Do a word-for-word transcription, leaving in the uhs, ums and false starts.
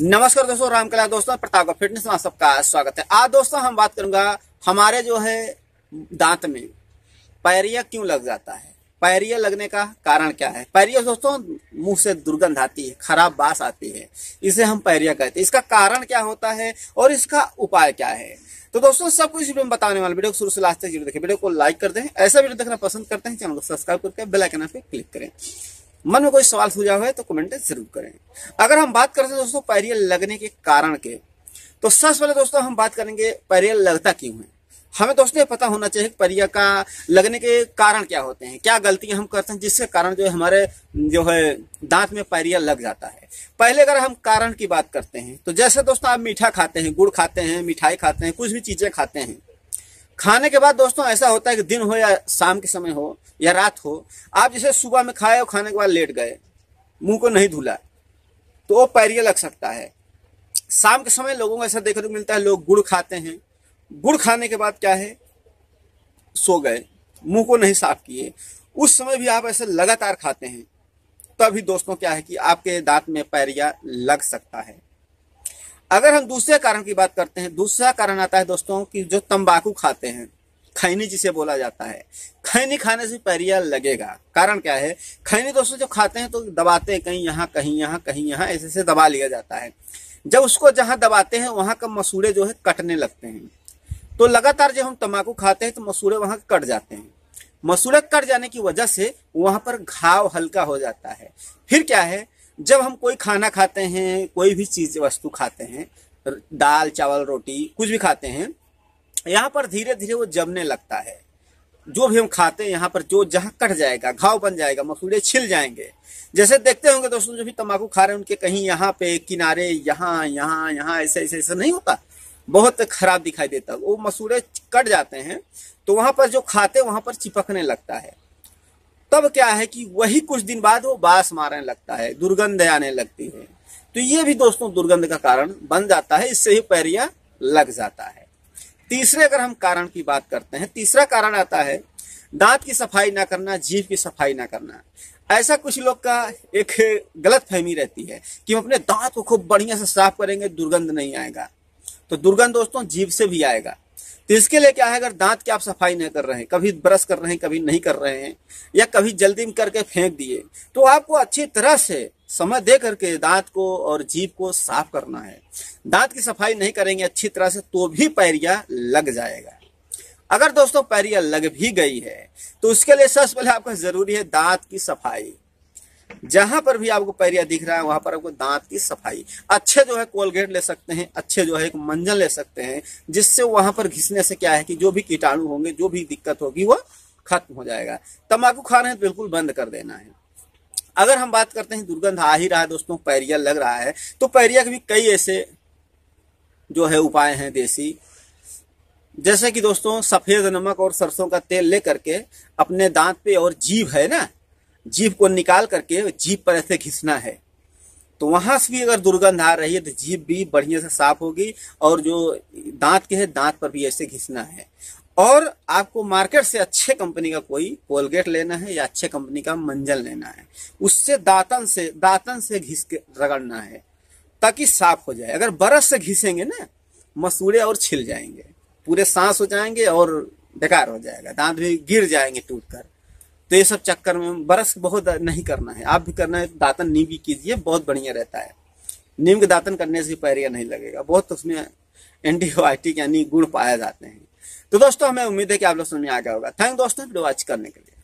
नमस्कार दोस्तों, राम कला दोस्तों, प्रतापगढ़ फिटनेस में सबका स्वागत है। आज दोस्तों हम बात करूंगा हमारे जो है दांत में पायरिया क्यों लग जाता है, पायरिया लगने का कारण क्या है। पायरिया दोस्तों मुंह से दुर्गंध आती है, खराब बास आती है, इसे हम पायरिया कहते हैं। इसका कारण क्या होता है और इसका उपाय क्या है, तो दोस्तों सब कुछ वीडियो में बताने वाले, वीडियो को शुरू से लास्ट तक जरूर देखें। वीडियो को लाइक करते हैं, ऐसा वीडियो देखना पसंद करते हैं, चैनल को सब्सक्राइब करके बेल आइकन पर क्लिक करें। मन में कोई सवाल सुझाव है तो कमेंट जरूर करें। अगर हम बात करते हैं दोस्तों पायरिया लगने के कारण के, तो सबसे पहले दोस्तों हम बात करेंगे पायरिया लगता क्यों है। हमें दोस्तों पता होना चाहिए कि पायरिया का लगने के कारण क्या होते हैं, क्या गलतियां हम करते हैं जिसके कारण जो है हमारे जो है दांत में पायरिया लग जाता है। पहले अगर हम कारण की बात करते हैं तो जैसे दोस्तों आप मीठा खाते हैं, गुड़ खाते हैं, मिठाई खाते हैं, कुछ भी चीजें खाते हैं, खाने के बाद दोस्तों ऐसा होता है कि दिन हो या शाम के समय हो या रात हो, आप जैसे सुबह में खाए और खाने के बाद लेट गए, मुंह को नहीं धुला, तो वो पायरिया लग सकता है। शाम के समय लोगों को ऐसा देखने को मिलता है, लोग गुड़ खाते हैं, गुड़ खाने के बाद क्या है सो गए, मुंह को नहीं साफ किए, उस समय भी आप ऐसे लगातार खाते हैं, तभी दोस्तों क्या है कि आपके दांत में पायरिया लग सकता है। अगर हम दूसरे कारण की बात करते हैं, दूसरा कारण आता है दोस्तों कि जो तंबाकू खाते हैं, खैनी जिसे बोला जाता है, खैनी खाने से पायरिया लगेगा। कारण क्या है, खैनी दोस्तों जो खाते हैं तो दबाते हैं कहीं यहाँ कहीं यहाँ कहीं यहाँ, ऐसे ऐसे दबा लिया जाता है। जब उसको जहाँ दबाते हैं वहाँ का मसूड़े जो है कटने लगते हैं, तो लगातार जब हम तंबाकू खाते हैं तो मसूड़े वहाँ कट जाते हैं। मसूड़े कट जाने की वजह से वहाँ पर घाव हल्का हो जाता है। फिर क्या है, जब हम कोई खाना खाते हैं, कोई भी चीज वस्तु खाते हैं, दाल चावल रोटी कुछ भी खाते हैं, यहाँ पर धीरे धीरे वो जमने लगता है। जो भी हम खाते हैं यहाँ पर जो जहाँ कट जाएगा, घाव बन जाएगा, मसूड़े छिल जाएंगे। जैसे देखते होंगे दोस्तों जो भी तम्बाकू खा रहे हैं उनके कहीं यहाँ पे किनारे यहाँ यहाँ यहाँ ऐसे ऐसे ऐसा नहीं होता, बहुत खराब दिखाई देता, वो मसूड़े कट जाते हैं, तो वहाँ पर जो खाते वहाँ पर चिपकने लगता है। तब क्या है कि वही कुछ दिन बाद वो बास मारने लगता है, दुर्गंध आने लगती है, तो ये भी दोस्तों दुर्गंध का कारण बन जाता है, इससे ही पायरिया लग जाता है। तीसरे अगर हम कारण की बात करते हैं, तीसरा कारण आता है दांत की सफाई ना करना, जीभ की सफाई ना करना। ऐसा कुछ लोग का एक गलत फहमी रहती है कि हम अपने दांत को खूब बढ़िया से साफ करेंगे, दुर्गंध नहीं आएगा, तो दुर्गंध दोस्तों जीभ से भी आएगा। तो इसके लिए क्या है, अगर दांत की आप सफाई नहीं कर रहे हैं, कभी ब्रश कर रहे हैं, कभी नहीं कर रहे हैं, या कभी जल्दी में करके फेंक दिए, तो आपको अच्छी तरह से समय दे करके दांत को और जीभ को साफ करना है। दांत की सफाई नहीं करेंगे अच्छी तरह से तो भी पायरिया लग जाएगा। अगर दोस्तों पायरिया लग भी गई है तो उसके लिए सबसे पहले आपको जरूरी है दांत की सफाई। जहां पर भी आपको पायरिया दिख रहा है वहां पर आपको दांत की सफाई, अच्छे जो है कोलगेट ले सकते हैं, अच्छे जो है एक मंजन ले सकते हैं, जिससे वहां पर घिसने से क्या है कि जो भी कीटाणु होंगे, जो भी दिक्कत होगी वो खत्म हो जाएगा। तम्बाकू खाना है तो बिल्कुल बंद कर देना है। अगर हम बात करते हैं दुर्गंध आ ही रहा है दोस्तों, पायरिया लग रहा है, तो पायरिया के भी कई ऐसे जो है उपाय हैं देसी, जैसे कि दोस्तों सफेद नमक और सरसों का तेल ले करके अपने दांत पे और जीभ है ना, जीभ को निकाल करके जीभ पर ऐसे घिसना है, तो वहां से भी अगर दुर्गंध आ रही है तो जीभ भी बढ़िया से साफ होगी, और जो दांत के है दांत पर भी ऐसे घिसना है। और आपको मार्केट से अच्छे कंपनी का कोई कोलगेट लेना है या अच्छे कंपनी का मंजन लेना है, उससे दातन से दातन से घिस के रगड़ना है ताकि साफ हो जाए। अगर ब्रश से घिसेंगे ना मसूड़े और छिल जाएंगे, पूरे सांस हो जाएंगे और बेकार हो जाएगा, दांत भी गिर जाएंगे टूट कर। तो ये सब चक्कर में ब्रश बहुत नहीं करना है, आप भी करना है तो दातन नीम की कीजिए, बहुत बढ़िया रहता है। नीम के दातन करने से पायरिया नहीं लगेगा, बहुत उसमें एंटीबायोटिक यानी गुण पाए जाते हैं। तो दोस्तों हमें उम्मीद है कि आप लोग समझ में आ गया होगा। थैंक दोस्तों वीडियो वॉच करने के लिए।